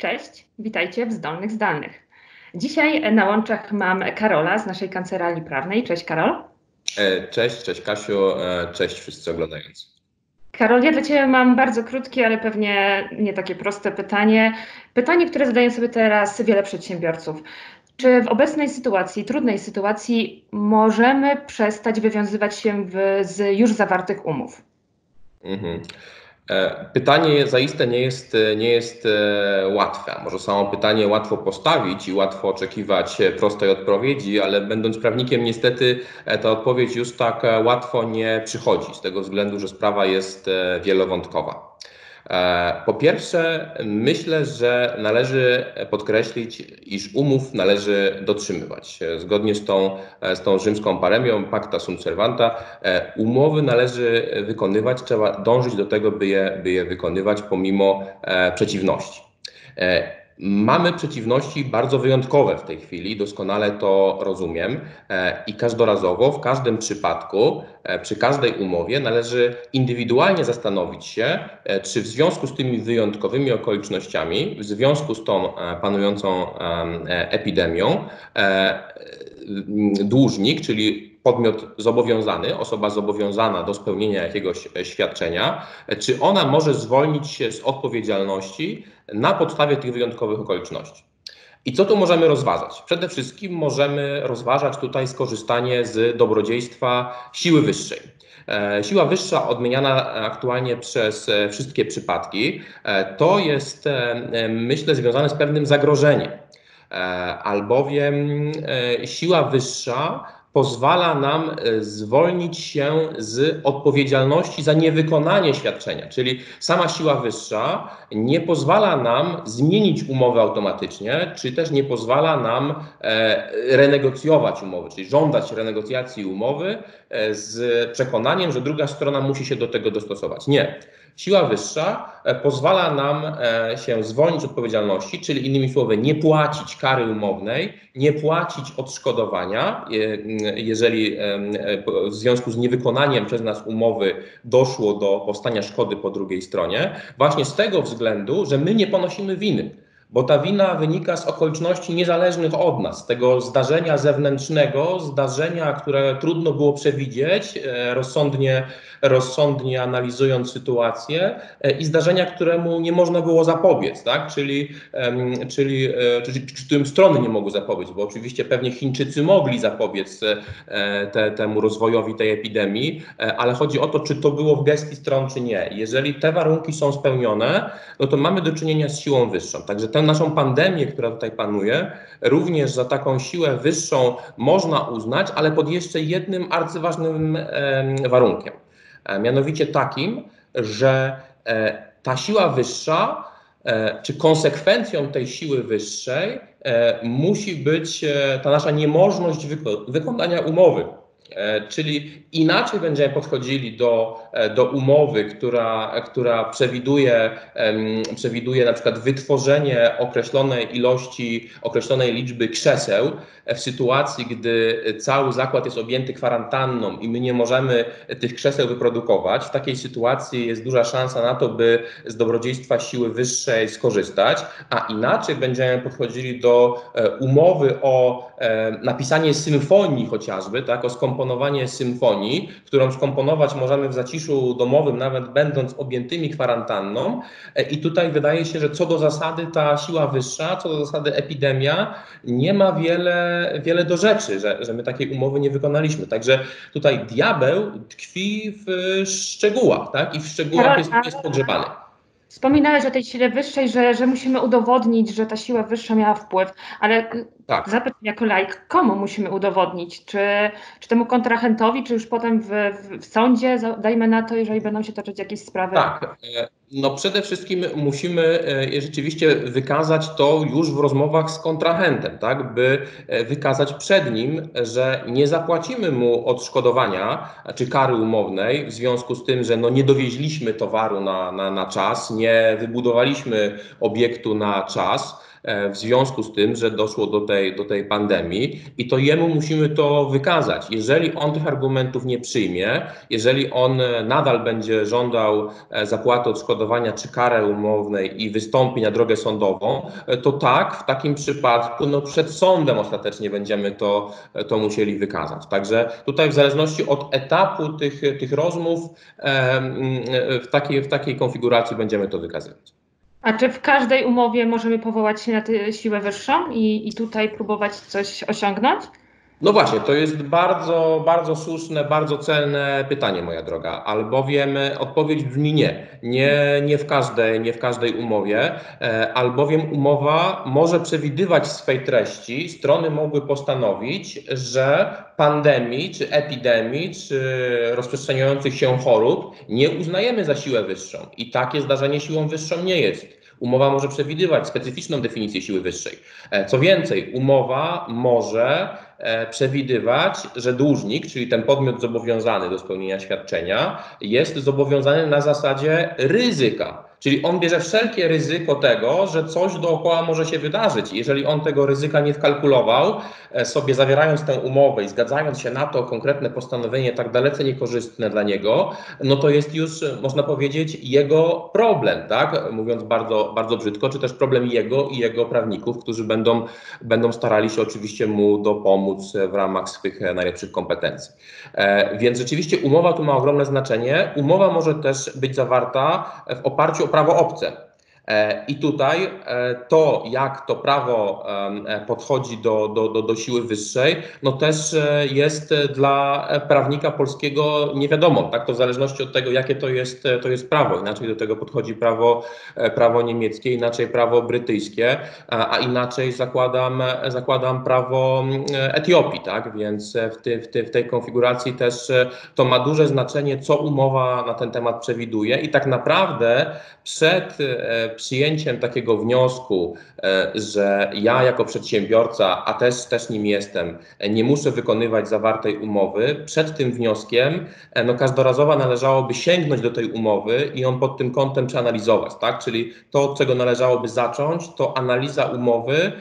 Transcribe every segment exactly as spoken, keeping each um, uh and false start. Cześć, witajcie w Zdolnych Zdalnych. Dzisiaj na łączach mam Karola z naszej kancelarii prawnej. Cześć Karol. Cześć, cześć Kasiu, cześć wszyscy oglądający. Karol, ja dla Ciebie mam bardzo krótkie, ale pewnie nie takie proste pytanie. Pytanie, które zadaje sobie teraz wiele przedsiębiorców. Czy w obecnej sytuacji, trudnej sytuacji, możemy przestać wywiązywać się w, z już zawartych umów? Mhm. Pytanie zaiste nie jest, nie jest łatwe. Może samo pytanie łatwo postawić i łatwo oczekiwać prostej odpowiedzi, ale będąc prawnikiem niestety ta odpowiedź już tak łatwo nie przychodzi, z tego względu, że sprawa jest wielowątkowa. Po pierwsze, myślę, że należy podkreślić, iż umów należy dotrzymywać. Zgodnie z tą, z tą rzymską paremią, pacta sunt servanda, umowy należy wykonywać, trzeba dążyć do tego, by je, by je wykonywać pomimo przeciwności. Mamy przeciwności bardzo wyjątkowe w tej chwili, doskonale to rozumiem i każdorazowo, w każdym przypadku, przy każdej umowie należy indywidualnie zastanowić się, czy w związku z tymi wyjątkowymi okolicznościami, w związku z tą panującą epidemią, dłużnik, czyli podmiot zobowiązany, osoba zobowiązana do spełnienia jakiegoś świadczenia, czy ona może zwolnić się z odpowiedzialności na podstawie tych wyjątkowych okoliczności. I co tu możemy rozważać? Przede wszystkim możemy rozważać tutaj skorzystanie z dobrodziejstwa siły wyższej. Siła wyższa odmieniana aktualnie przez wszystkie przypadki, to jest, myślę, związane z pewnym zagrożeniem, albowiem siła wyższa pozwala nam zwolnić się z odpowiedzialności za niewykonanie świadczenia, czyli sama siła wyższa nie pozwala nam zmienić umowy automatycznie, czy też nie pozwala nam renegocjować umowy, czyli żądać renegocjacji umowy z przekonaniem, że druga strona musi się do tego dostosować. Nie. Siła wyższa pozwala nam się zwolnić z odpowiedzialności, czyli innymi słowy nie płacić kary umownej, nie płacić odszkodowania, jeżeli w związku z niewykonaniem przez nas umowy doszło do powstania szkody po drugiej stronie, właśnie z tego względu, że my nie ponosimy winy, bo ta wina wynika z okoliczności niezależnych od nas, tego zdarzenia zewnętrznego, zdarzenia, które trudno było przewidzieć, rozsądnie, rozsądnie analizując sytuację i zdarzenia, któremu nie można było zapobiec, tak? czyli, czyli, czyli którym strony nie mogły zapobiec, bo oczywiście pewnie Chińczycy mogli zapobiec te, temu rozwojowi tej epidemii, ale chodzi o to, czy to było w gestii stron, czy nie. Jeżeli te warunki są spełnione, no to mamy do czynienia z siłą wyższą, także tę naszą pandemię, która tutaj panuje, również za taką siłę wyższą można uznać, ale pod jeszcze jednym arcyważnym e, warunkiem. E, mianowicie takim, że e, ta siła wyższa, e, czy konsekwencją tej siły wyższej e, musi być e, ta nasza niemożność wyko- wykonania umowy. Czyli inaczej będziemy podchodzili do, do umowy, która, która przewiduje, przewiduje na przykład wytworzenie określonej ilości, określonej liczby krzeseł w sytuacji, gdy cały zakład jest objęty kwarantanną i my nie możemy tych krzeseł wyprodukować. W takiej sytuacji jest duża szansa na to, by z dobrodziejstwa siły wyższej skorzystać, a inaczej będziemy podchodzili do umowy o napisanie symfonii chociażby, tak, o skomponowaniu Skomponowanie symfonii, którą skomponować możemy w zaciszu domowym, nawet będąc objętymi kwarantanną. I tutaj wydaje się, że co do zasady ta siła wyższa, co do zasady epidemia nie ma wiele, wiele do rzeczy, że, że my takiej umowy nie wykonaliśmy. Także tutaj diabeł tkwi w szczegółach, tak? I w szczegółach jest, jest pogrzebany. Wspominałeś o tej sile wyższej, że, że musimy udowodnić, że ta siła wyższa miała wpływ, ale tak. Zapytam jako laik, komu musimy udowodnić? Czy, czy temu kontrahentowi, czy już potem w, w, w sądzie, dajmy na to, jeżeli będą się toczyć jakieś sprawy? Tak. No przede wszystkim musimy rzeczywiście wykazać to już w rozmowach z kontrahentem, tak, by wykazać przed nim, że nie zapłacimy mu odszkodowania czy kary umownej w związku z tym, że no nie dowieźliśmy towaru na, na, na czas, nie wybudowaliśmy obiektu na czas, w związku z tym, że doszło do tej, do tej pandemii i to jemu musimy to wykazać. Jeżeli on tych argumentów nie przyjmie, jeżeli on nadal będzie żądał zapłaty odszkodowania czy kary umownej i wystąpi na drogę sądową, to tak, w takim przypadku no przed sądem ostatecznie będziemy to, to musieli wykazać. Także tutaj w zależności od etapu tych, tych rozmów w takiej, w takiej konfiguracji będziemy to wykazywać. A czy w każdej umowie możemy powołać się na tę siłę wyższą i, i tutaj próbować coś osiągnąć? No właśnie, to jest bardzo, bardzo słuszne, bardzo celne pytanie, moja droga, albowiem odpowiedź brzmi nie. Nie, nie w każdej, nie w każdej umowie, albowiem umowa może przewidywać w swej treści, strony mogły postanowić, że pandemii, czy epidemii, czy rozprzestrzeniających się chorób nie uznajemy za siłę wyższą i takie zdarzenie siłą wyższą nie jest. Umowa może przewidywać specyficzną definicję siły wyższej. Co więcej, umowa może przewidywać, że dłużnik, czyli ten podmiot zobowiązany do spełnienia świadczenia, jest zobowiązany na zasadzie ryzyka. Czyli on bierze wszelkie ryzyko tego, że coś dookoła może się wydarzyć. Jeżeli on tego ryzyka nie wkalkulował, sobie zawierając tę umowę i zgadzając się na to konkretne postanowienie tak dalece niekorzystne dla niego, no to jest już, można powiedzieć, jego problem, tak? Mówiąc bardzo, bardzo brzydko, czy też problem jego i jego prawników, którzy będą, będą starali się oczywiście mu dopomóc w ramach swych najlepszych kompetencji. E, więc rzeczywiście umowa tu ma ogromne znaczenie. Umowa może też być zawarta w oparciu o prawo obce. I tutaj to, jak to prawo podchodzi do, do, do, do siły wyższej, no też jest dla prawnika polskiego niewiadomą, tak? To w zależności od tego, jakie to jest, to jest prawo. Inaczej do tego podchodzi prawo, prawo niemieckie, inaczej prawo brytyjskie, a inaczej zakładam, zakładam prawo Etiopii, tak? Więc w, ty, w, ty, w tej konfiguracji też to ma duże znaczenie, co umowa na ten temat przewiduje i tak naprawdę przed przyjęciem takiego wniosku, że ja jako przedsiębiorca, a też, też nim jestem, nie muszę wykonywać zawartej umowy, przed tym wnioskiem no, każdorazowo należałoby sięgnąć do tej umowy i ją pod tym kątem przeanalizować, tak? Czyli to, od czego należałoby zacząć, to analiza umowy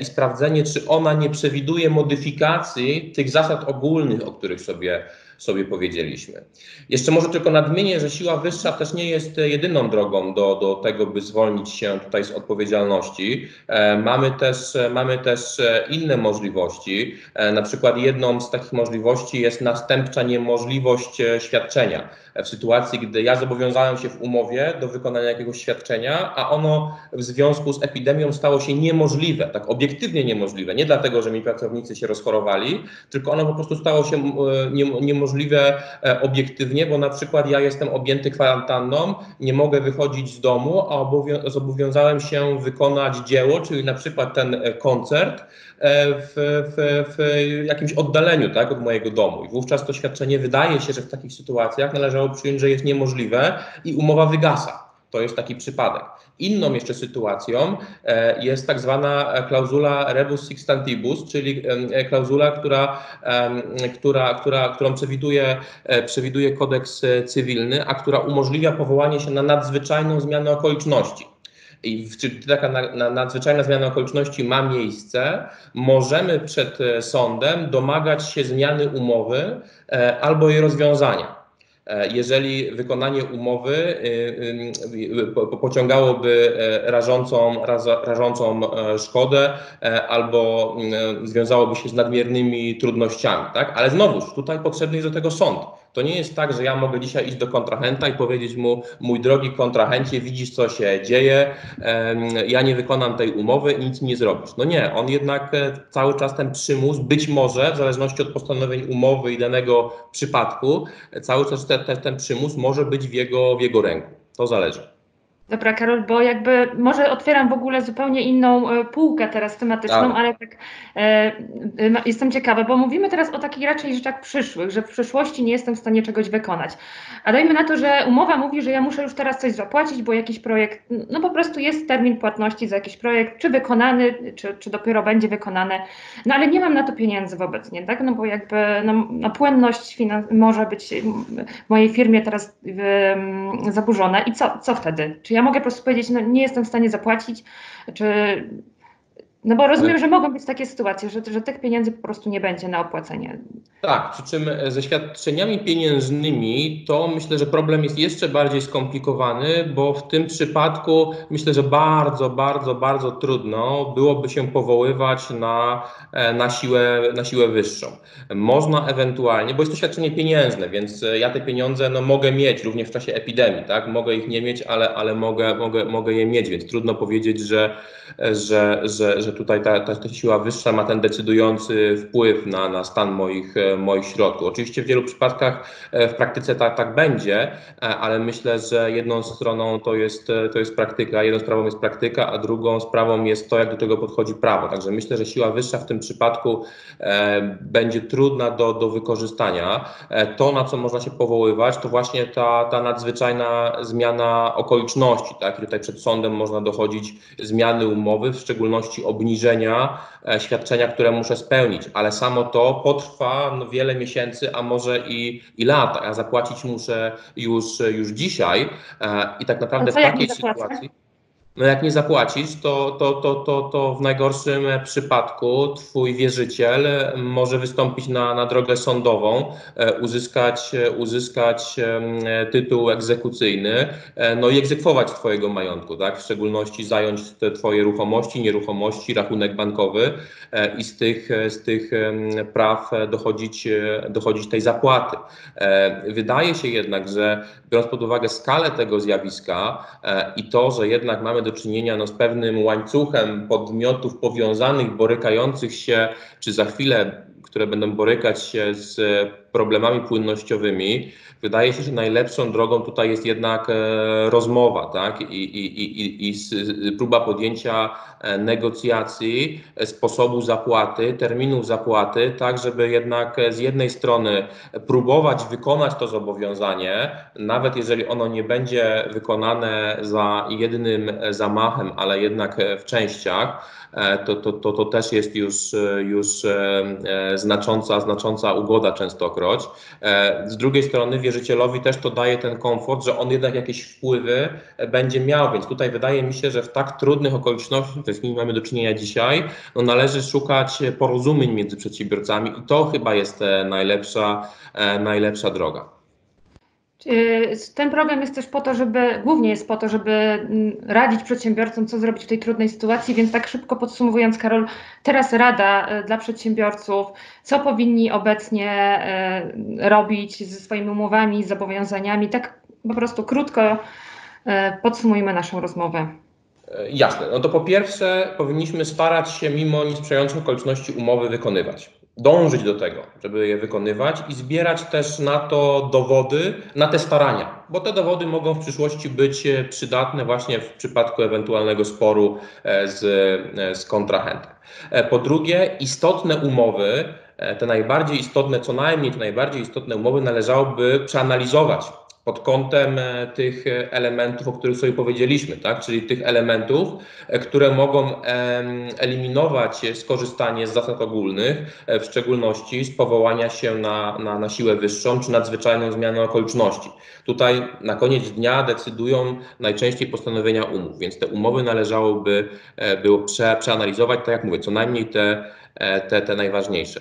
i sprawdzenie, czy ona nie przewiduje modyfikacji tych zasad ogólnych, o których sobie sobie powiedzieliśmy. Jeszcze może tylko nadmienię, że siła wyższa też nie jest jedyną drogą do, do tego, by zwolnić się tutaj z odpowiedzialności. E, mamy też, mamy też inne możliwości. E, na przykład jedną z takich możliwości jest następcza niemożliwość świadczenia. W sytuacji, gdy ja zobowiązałem się w umowie do wykonania jakiegoś świadczenia, a ono w związku z epidemią stało się niemożliwe, tak obiektywnie niemożliwe, nie dlatego, że mi pracownicy się rozchorowali, tylko ono po prostu stało się niemożliwe obiektywnie, bo na przykład ja jestem objęty kwarantanną, nie mogę wychodzić z domu, a zobowiązałem się wykonać dzieło, czyli na przykład ten koncert w, w, w jakimś oddaleniu, tak, od mojego domu. I wówczas to świadczenie wydaje się, że w takich sytuacjach należy przyjąć, że jest niemożliwe i umowa wygasa. To jest taki przypadek. Inną jeszcze sytuacją jest tak zwana klauzula rebus sic stantibus, czyli klauzula, która, która, która, którą przewiduje, przewiduje kodeks cywilny, a która umożliwia powołanie się na nadzwyczajną zmianę okoliczności. I gdy taka nadzwyczajna zmiana okoliczności ma miejsce, możemy przed sądem domagać się zmiany umowy albo jej rozwiązania. Jeżeli wykonanie umowy pociągałoby rażącą, rażącą szkodę albo związałoby się z nadmiernymi trudnościami, tak? Ale znowuż tutaj potrzebny jest do tego sąd. To nie jest tak, że ja mogę dzisiaj iść do kontrahenta i powiedzieć mu, mój drogi kontrahencie, widzisz, co się dzieje, ja nie wykonam tej umowy, nic nie zrobisz. No nie, on jednak cały czas ten przymus, być może w zależności od postanowień umowy i danego przypadku, cały czas ten, ten, ten przymus może być w jego, w jego ręku. To zależy. Dobra, Karol, bo jakby może otwieram w ogóle zupełnie inną y, półkę teraz tematyczną, tak. ale tak y, y, no, jestem ciekawa, bo mówimy teraz o takich raczej rzeczach przyszłych, że w przyszłości nie jestem w stanie czegoś wykonać. A dajmy na to, że umowa mówi, że ja muszę już teraz coś zapłacić, bo jakiś projekt, no po prostu jest termin płatności za jakiś projekt, czy wykonany, czy, czy dopiero będzie wykonany, no ale nie mam na to pieniędzy obecnie, tak? No bo jakby no, no, płynność finan- może być w mojej firmie teraz y, y, zaburzona i co, co wtedy? Czy ja mogę po prostu powiedzieć, no nie jestem w stanie zapłacić, czy No bo rozumiem, że mogą być takie sytuacje, że, że tych pieniędzy po prostu nie będzie na opłacenie. Tak, przy czym ze świadczeniami pieniężnymi to myślę, że problem jest jeszcze bardziej skomplikowany, bo w tym przypadku myślę, że bardzo, bardzo, bardzo trudno byłoby się powoływać na, na, siłę, na siłę wyższą. Można ewentualnie, bo jest to świadczenie pieniężne, więc ja te pieniądze no, mogę mieć również w czasie epidemii, tak? Mogę ich nie mieć, ale, ale mogę, mogę, mogę je mieć, więc trudno powiedzieć, że, że, że, że tutaj ta, ta, ta siła wyższa ma ten decydujący wpływ na, na stan moich, moich środków. Oczywiście w wielu przypadkach w praktyce tak, tak będzie, ale myślę, że jedną stroną to jest, to jest praktyka, jedną sprawą jest praktyka, a drugą sprawą jest to, jak do tego podchodzi prawo. Także myślę, że siła wyższa w tym przypadku e, będzie trudna do, do wykorzystania. E, to, na co można się powoływać, to właśnie ta, ta nadzwyczajna zmiana okoliczności, tak? I tutaj przed sądem można dochodzić zmiany umowy, w szczególności obniżenia obniżenia e, świadczenia, które muszę spełnić, ale samo to potrwa no, wiele miesięcy, a może i, i lata. Ja zapłacić muszę już, już dzisiaj e, i tak naprawdę w takiej sytuacji, no jak nie zapłacisz, to, to, to, to, to w najgorszym przypadku twój wierzyciel może wystąpić na, na drogę sądową, uzyskać, uzyskać tytuł egzekucyjny, no i egzekwować twojego majątku, tak? W szczególności zająć te twoje ruchomości, nieruchomości, rachunek bankowy i z tych, z tych praw dochodzić, dochodzić tej zapłaty. Wydaje się jednak, że biorąc pod uwagę skalę tego zjawiska i to, że jednak mamy do czynienia no, z pewnym łańcuchem podmiotów powiązanych, borykających się, czy za chwilę, które będą borykać się z problemami płynnościowymi, wydaje się, że najlepszą drogą tutaj jest jednak e, rozmowa, tak? I, i, i, i próba podjęcia negocjacji, sposobu zapłaty, terminów zapłaty, tak żeby jednak z jednej strony próbować wykonać to zobowiązanie, nawet jeżeli ono nie będzie wykonane za jednym zamachem, ale jednak w częściach, to, to, to, to też jest już, już znacząca, znacząca ugoda częstokroć. Z drugiej strony wierzycielowi też to daje ten komfort, że on jednak jakieś wpływy będzie miał, więc tutaj wydaje mi się, że w tak trudnych okolicznościach, z którymi mamy do czynienia dzisiaj, no należy szukać porozumień między przedsiębiorcami i to chyba jest najlepsza, najlepsza droga. Ten program jest też po to, żeby, głównie jest po to, żeby radzić przedsiębiorcom, co zrobić w tej trudnej sytuacji, więc tak szybko podsumowując, Karol, teraz rada dla przedsiębiorców, co powinni obecnie robić ze swoimi umowami, zobowiązaniami, tak po prostu krótko podsumujmy naszą rozmowę. Jasne, no to po pierwsze powinniśmy starać się mimo niesprzyjających okoliczności umowy wykonywać. Dążyć do tego, żeby je wykonywać i zbierać też na to dowody, na te starania, bo te dowody mogą w przyszłości być przydatne właśnie w przypadku ewentualnego sporu z, z kontrahentem. Po drugie, istotne umowy, te najbardziej istotne, co najmniej te najbardziej istotne umowy należałoby przeanalizować pod kątem tych elementów, o których sobie powiedzieliśmy, tak? Czyli tych elementów, które mogą eliminować skorzystanie z zasad ogólnych, w szczególności z powołania się na, na, na siłę wyższą czy nadzwyczajną zmianę okoliczności. Tutaj na koniec dnia decydują najczęściej postanowienia umów, więc te umowy należałoby było prze, przeanalizować, tak jak mówię, co najmniej te Te, te najważniejsze.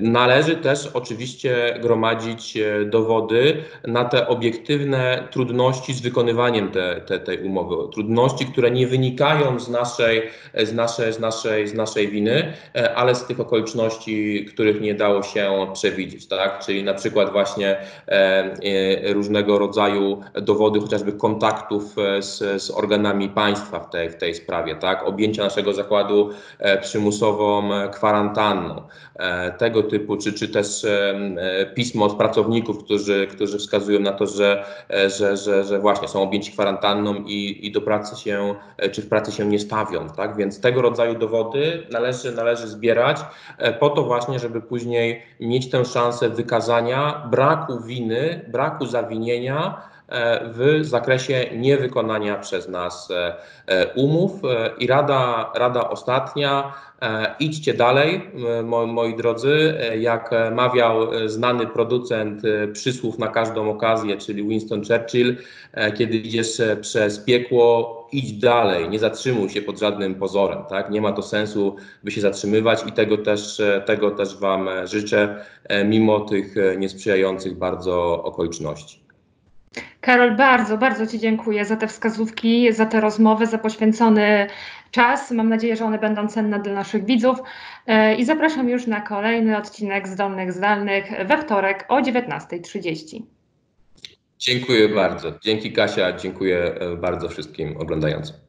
Należy też oczywiście gromadzić dowody na te obiektywne trudności z wykonywaniem te, te, tej umowy. Trudności, które nie wynikają z naszej, z, naszej, z, naszej, z naszej winy, ale z tych okoliczności, których nie dało się przewidzieć. Tak? Czyli na przykład właśnie różnego rodzaju dowody, chociażby kontaktów z, z organami państwa w tej, w tej sprawie. Tak? Objęcia naszego zakładu przymusową kwarantanną, tego typu, czy, czy też pismo od pracowników, którzy, którzy wskazują na to, że, że, że, że właśnie są objęci kwarantanną i, i do pracy się, czy w pracy się nie stawią, tak? Więc tego rodzaju dowody należy, należy zbierać po to właśnie, żeby później mieć tę szansę wykazania braku winy, braku zawinienia w zakresie niewykonania przez nas umów. I rada, rada ostatnia, idźcie dalej, moi, moi drodzy, jak mawiał znany producent przysłów na każdą okazję, czyli Winston Churchill, kiedy idziesz przez piekło, idź dalej, nie zatrzymuj się pod żadnym pozorem, tak? Nie ma to sensu, by się zatrzymywać, i tego też, tego też Wam życzę, mimo tych niesprzyjających bardzo okoliczności. Karol, bardzo, bardzo Ci dziękuję za te wskazówki, za te rozmowy, za poświęcony czas. Mam nadzieję, że one będą cenne dla naszych widzów i zapraszam już na kolejny odcinek Zdolnych Zdalnych we wtorek o dziewiętnastej trzydzieści. Dziękuję bardzo. Dzięki, Kasia. Dziękuję bardzo wszystkim oglądającym.